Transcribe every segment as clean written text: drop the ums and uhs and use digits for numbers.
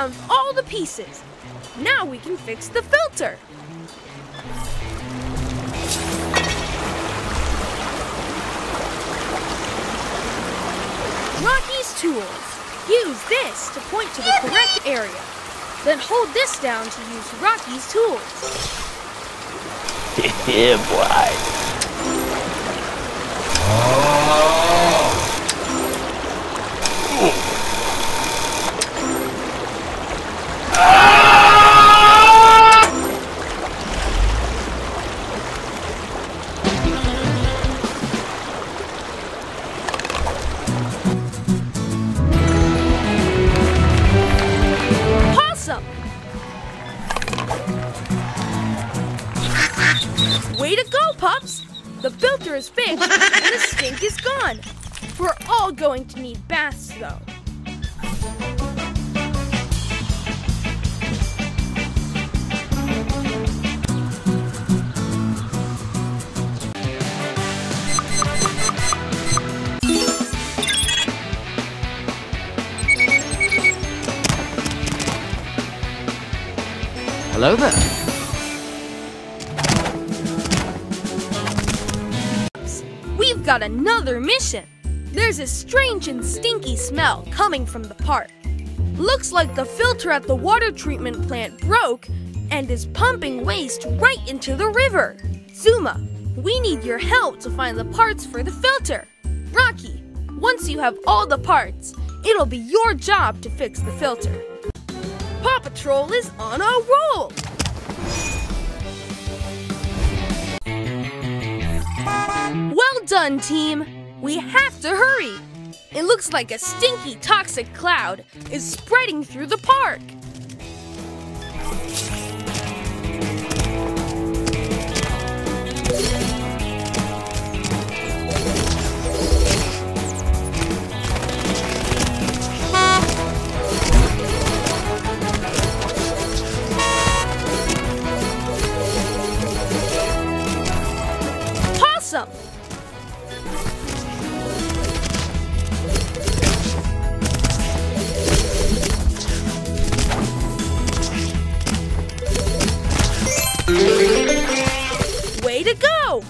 down all the pieces. Now we can fix the filter. Rocky's tools. Use this to point to the correct area. Then hold this down to use Rocky's tools. Yeah, boy. Oh. Way to go, pups! The filter is fixed and the stink is gone. We're all going to need baths, though. Hello there. We've got another mission. There's a strange and stinky smell coming from the park. Looks like the filter at the water treatment plant broke and is pumping waste right into the river. Zuma, we need your help to find the parts for the filter. Rocky, once you have all the parts, it'll be your job to fix the filter. Paw Patrol is on a roll! Well done, team! We have to hurry! It looks like a stinky, toxic cloud is spreading through the park! Way to go!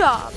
Job.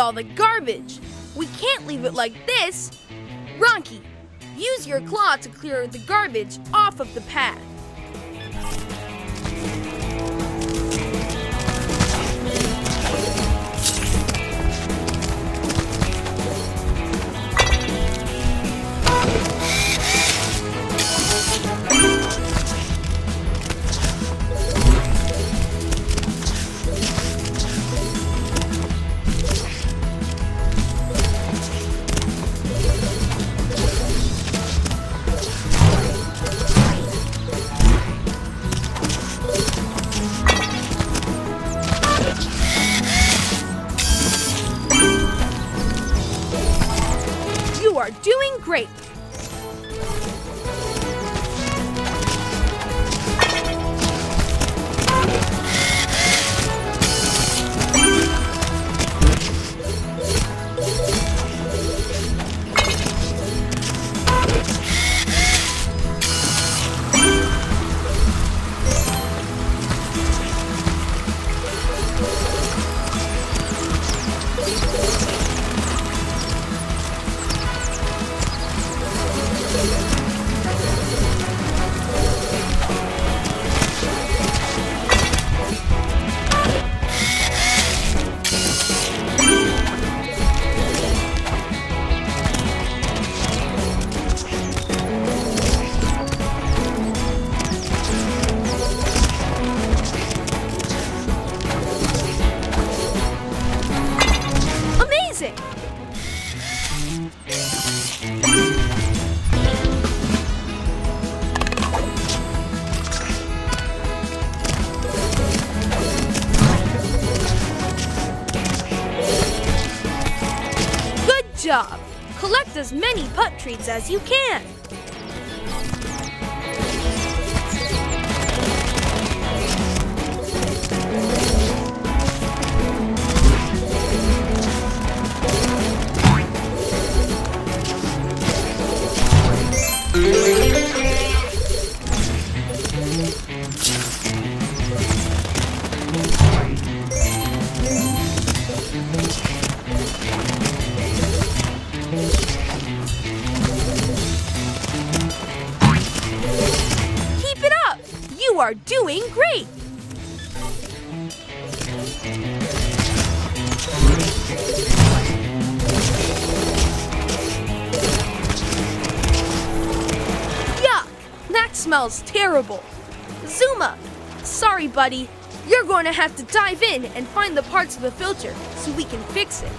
all the garbage. We can't leave it like this. Rocky, use your claw to clear the garbage off of the path. Great. Job. Collect as many putt treats as you can. You are doing great! Yuck! That smells terrible! Zuma! Sorry, buddy. You're going to have to dive in and find the parts of the filter so we can fix it.